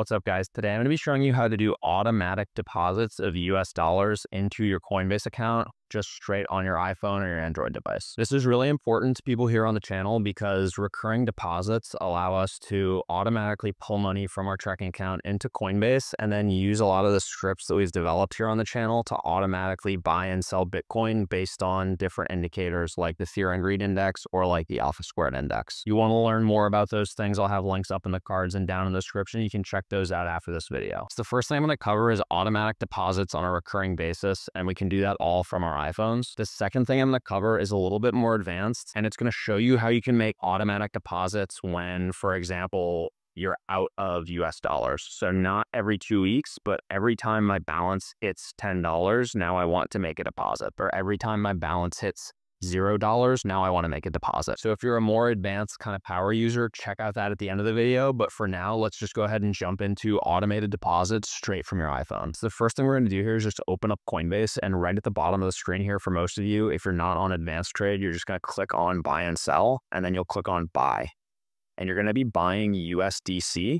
What's up, guys? Today I'm going to be showing you how to do automatic deposits of US dollars into your Coinbase account just straight on your iPhone or your Android device. This is really important to people here on the channel because recurring deposits allow us to automatically pull money from our checking account into Coinbase and then use a lot of the scripts that we've developed here on the channel to automatically buy and sell Bitcoin based on different indicators like the Fear and Greed index or like the Alpha Squared index. You want to learn more about those things, I'll have links up in the cards and down in the description. You can check those out after this video. So the first thing I'm going to cover is automatic deposits on a recurring basis, and we can do that all from our iPhones. The second thing I'm going to cover is a little bit more advanced, and it's going to show you how you can make automatic deposits when, for example, you're out of US dollars. So not every 2 weeks, but every time my balance hits $10, now I want to make a deposit. Or every time my balance hits $0, now I want to make a deposit. So if you're a more advanced kind of power user, check out that at the end of the video. But for now, let's just go ahead and jump into automated deposits straight from your iPhone. So the first thing we're going to do here is just open up Coinbase, and right at the bottom of the screen here for most of you, if you're not on Advanced Trade, you're just going to click on Buy and Sell, and then you'll click on Buy. And you're going to be buying USDC,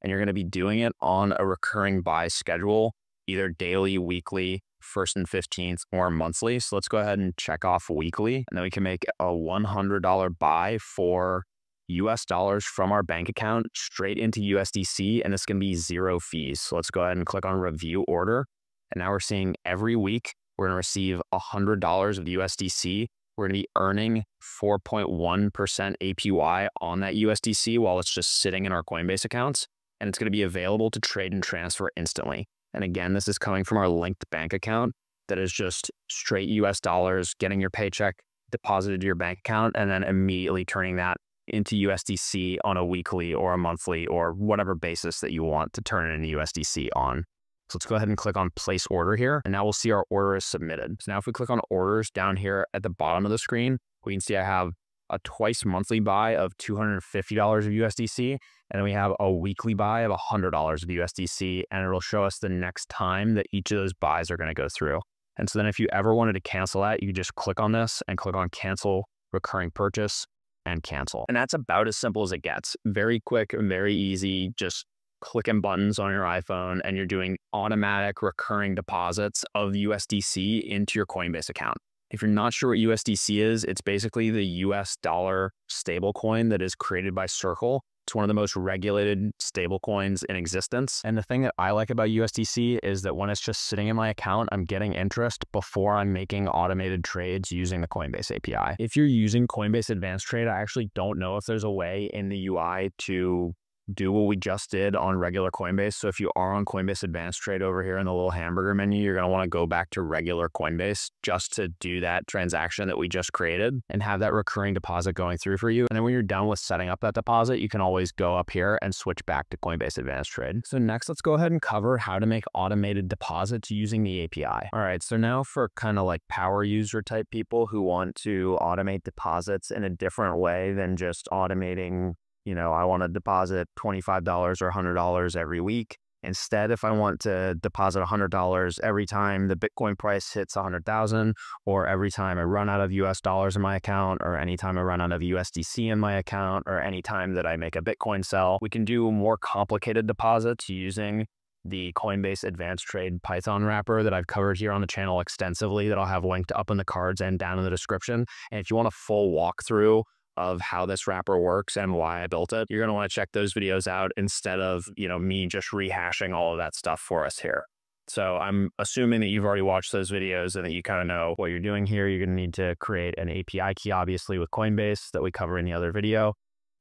and you're going to be doing it on a recurring buy schedule, either daily, weekly, first and 15th, or monthly. So let's go ahead and check off weekly, and then we can make a $100 buy for US dollars from our bank account straight into USDC, and it's going to be zero fees. So let's go ahead and click on review order. And now we're seeing every week we're going to receive $100 of USDC. We're going to be earning 4.1% APY on that USDC while it's just sitting in our Coinbase accounts, and it's going to be available to trade and transfer instantly. And again, this is coming from our linked bank account that is just straight US dollars, getting your paycheck deposited to your bank account, and then immediately turning that into USDC on a weekly or a monthly or whatever basis that you want to turn it into USDC on. So let's go ahead and click on place order here. And now we'll see our order is submitted. So now if we click on orders down here at the bottom of the screen, we can see I have a twice monthly buy of $250 of USDC, and then we have a weekly buy of $100 of USDC, and it'll show us the next time that each of those buys are going to go through. And so then if you ever wanted to cancel that, you just click on this and click on cancel recurring purchase and cancel. And that's about as simple as it gets. Very quick and very easy, just clicking buttons on your iPhone, and you're doing automatic recurring deposits of USDC into your Coinbase account. If you're not sure what USDC is, it's basically the US dollar stablecoin that is created by Circle. It's one of the most regulated stablecoins in existence. And the thing that I like about USDC is that when it's just sitting in my account, I'm getting interest before I'm making automated trades using the Coinbase API. If you're using Coinbase Advanced Trade, I actually don't know if there's a way in the UI to do what we just did on regular Coinbase. So if you are on Coinbase Advanced Trade over here in the little hamburger menu, you're going to want to go back to regular Coinbase just to do that transaction that we just created and have that recurring deposit going through for you. And then when you're done with setting up that deposit, you can always go up here and switch back to Coinbase Advanced Trade. So next, let's go ahead and cover how to make automated deposits using the API. All right, so now for kind of like power user type people who want to automate deposits in a different way than just automating, you know, I want to deposit $25 or $100 every week. Instead, if I want to deposit $100 every time the Bitcoin price hits 100,000, or every time I run out of US dollars in my account, or anytime I run out of USDC in my account, or anytime that I make a Bitcoin sell, we can do more complicated deposits using the Coinbase Advanced Trade Python wrapper that I've covered here on the channel extensively, that I'll have linked up in the cards and down in the description. And if you want a full walkthrough of how this wrapper works and why I built it, you're going to want to check those videos out instead of, you know, me just rehashing all of that stuff for us here. So I'm assuming that you've already watched those videos and that you kind of know what you're doing here. You're going to need to create an API key, obviously, with Coinbase that we cover in the other video.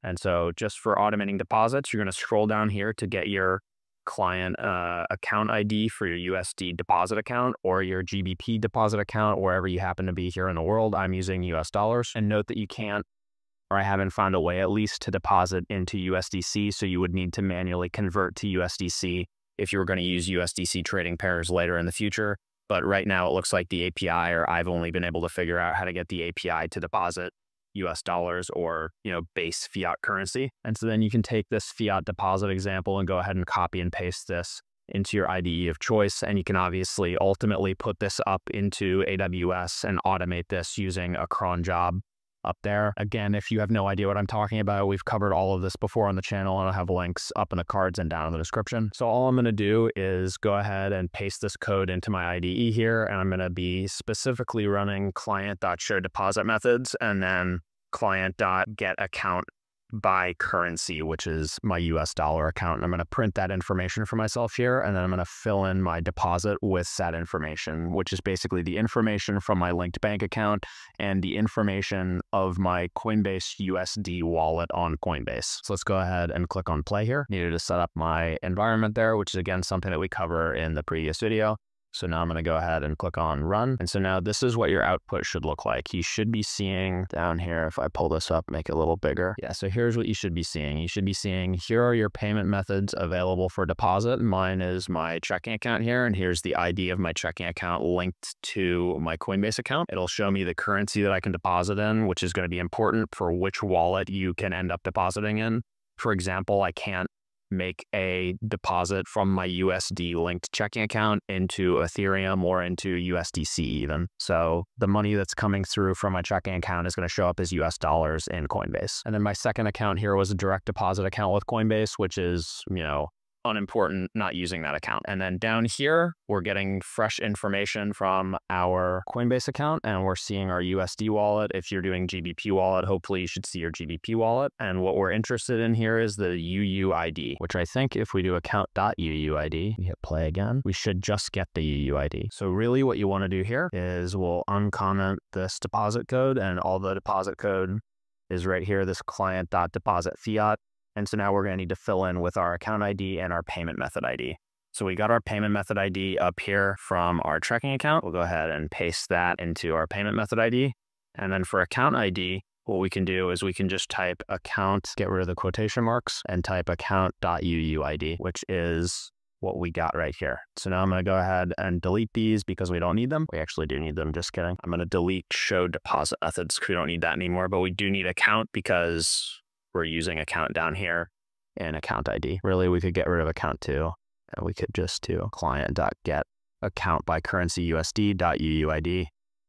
And so just for automating deposits, you're going to scroll down here to get your client account ID for your USD deposit account or your GBP deposit account, wherever you happen to be here in the world. I'm using US dollars. And note that you can't, or I haven't found a way at least, to deposit into USDC. So you would need to manually convert to USDC if you were going to use USDC trading pairs later in the future. But right now it looks like the API, or I've only been able to figure out how to get the API to deposit US dollars or, you know, base fiat currency. And so then you can take this fiat deposit example and go ahead and copy and paste this into your IDE of choice. And you can obviously ultimately put this up into AWS and automate this using a cron job up there. Again, if you have no idea what I'm talking about, we've covered all of this before on the channel, and I'll have links up in the cards and down in the description. So all I'm going to do is go ahead and paste this code into my IDE here, and I'm going to be specifically running client.showDeposit methods, and then client.getAccountByCurrency, which is my US dollar account. And I'm going to print that information for myself here, and then I'm going to fill in my deposit with that information, which is basically the information from my linked bank account and the information of my Coinbase USD wallet on Coinbase. So let's go ahead and click on play here. Needed to set up my environment there, which is again something that we cover in the previous video. So now I'm going to go ahead and click on run. And so now this is what your output should look like. You should be seeing down here, if I pull this up, make it a little bigger. Yeah, so here's what you should be seeing. You should be seeing here are your payment methods available for deposit. Mine is my checking account here, and here's the ID of my checking account linked to my Coinbase account. It'll show me the currency that I can deposit in, which is going to be important for which wallet you can end up depositing in. For example, I can't make a deposit from my USD linked checking account into Ethereum or into USDC even. So the money that's coming through from my checking account is going to show up as US dollars in Coinbase. And then my second account here was a direct deposit account with Coinbase, which is, you know, unimportant, not using that account. And then down here, we're getting fresh information from our Coinbase account, and we're seeing our USD wallet. If you're doing GBP wallet, hopefully you should see your GBP wallet. And what we're interested in here is the UUID, which I think if we do account.uuid, we hit play again, we should just get the UUID. So really what you want to do here is we'll uncomment this deposit code, and all the deposit code is right here, this client.deposit fiat. And so now we're going to need to fill in with our account ID and our payment method ID. So we got our payment method ID up here from our checking account. We'll go ahead and paste that into our payment method ID. And then for account ID, what we can do is we can just type account, get rid of the quotation marks, and type account.uuid, which is what we got right here. So now I'm going to go ahead and delete these because we don't need them. We actually do need them. Just kidding. I'm going to delete show deposit methods because we don't need that anymore, but we do need account because we're using account down here and account ID. Really, we could get rid of account too, and we could just do client.get account by currency USD.uuid,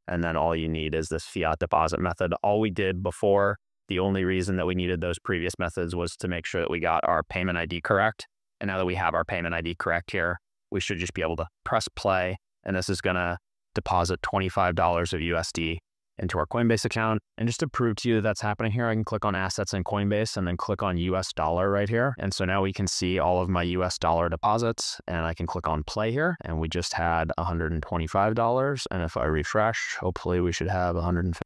and then all you need is this fiat deposit method. All we did before, the only reason that we needed those previous methods was to make sure that we got our payment ID correct. And now that we have our payment ID correct here, we should just be able to press play, and this is going to deposit $25 of USD into our Coinbase account. And just to prove to you that that's happening here, I can click on assets in Coinbase and then click on US dollar right here. And so now we can see all of my US dollar deposits, and I can click on play here, and we just had $125. And if I refresh, hopefully we should have $150.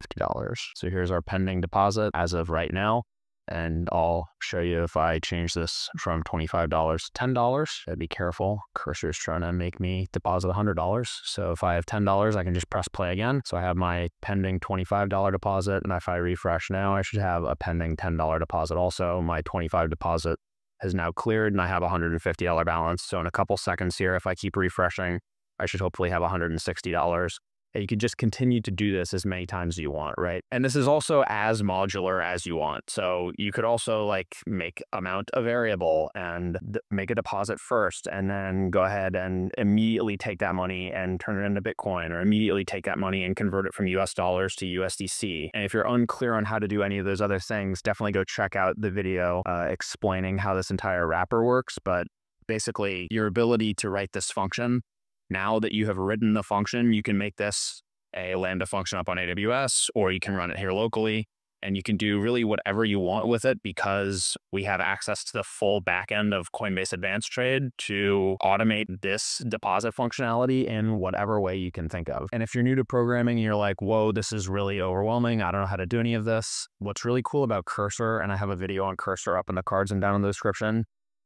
So here's our pending deposit as of right now. And I'll show you if I change this from $25 to $10. I'd be careful. Cursor's trying to make me deposit $100. So if I have $10, I can just press play again. So I have my pending $25 deposit. And if I refresh now, I should have a pending $10 deposit also. My $25 deposit has now cleared, and I have a $150 balance. So in a couple seconds here, if I keep refreshing, I should hopefully have $160. You can just continue to do this as many times as you want, right? And this is also as modular as you want. So you could also like make amount a variable and make a deposit first, and then go ahead and immediately take that money and turn it into Bitcoin, or immediately take that money and convert it from US dollars to USDC. And if you're unclear on how to do any of those other things, definitely go check out the video explaining how this entire wrapper works. But basically your ability to write this function, now that you have written the function, you can make this a Lambda function up on AWS, or you can run it here locally, and you can do really whatever you want with it because we have access to the full backend of Coinbase Advanced Trade to automate this deposit functionality in whatever way you can think of. And if you're new to programming, you're like, whoa, this is really overwhelming, I don't know how to do any of this. What's really cool about Cursor, and I have a video on Cursor up in the cards and down in the description,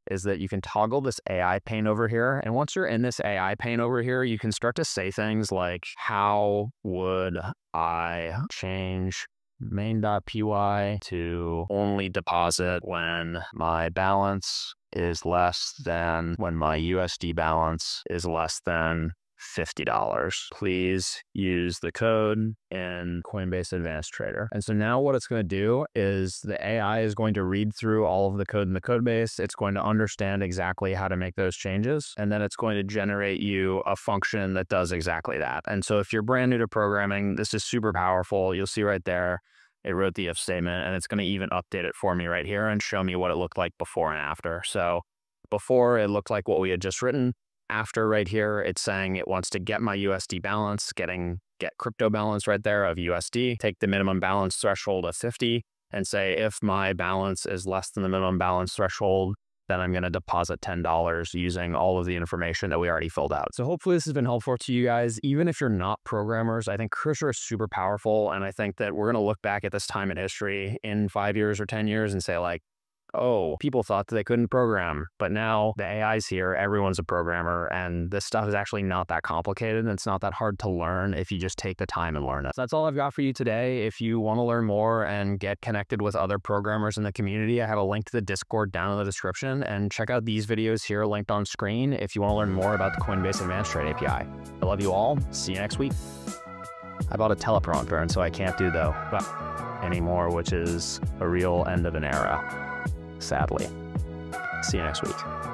is that you can toggle this AI pane over here. And once you're in this AI pane over here, you can start to say things like, how would I change main.py to only deposit when my balance is less than, when my USD balance is less than $50. Please use the code in Coinbase Advanced Trader. And so now what it's going to do is the AI is going to read through all of the code in the code base. It's going to understand exactly how to make those changes, and then it's going to generate you a function that does exactly that. And so if you're brand new to programming, this is super powerful. You'll see right there It wrote the if statement, and it's going to even update it for me right here and show me what it looked like before and after. So before, it looked like what we had just written. After right here, it's saying it wants to get my USD balance, get crypto balance right there of USD, take the minimum balance threshold of 50 and say, if my balance is less than the minimum balance threshold, then I'm going to deposit $10 using all of the information that we already filled out. So hopefully this has been helpful to you guys. Even if you're not programmers, I think Cursor is super powerful. And I think that we're going to look back at this time in history in 5 years or 10 years and say like, oh, people thought that they couldn't program, but now the AI's here, everyone's a programmer, and this stuff is actually not that complicated, and it's not that hard to learn if you just take the time and learn it. So that's all I've got for you today. If you want to learn more and get connected with other programmers in the community, I have a link to the Discord down in the description, and check out these videos here linked on screen if you want to learn more about the Coinbase Advanced Trade API. I love you all. See you next week. I bought a teleprompter, and so I can't do though anymore, which is a real end of an era. Sadly. See you next week.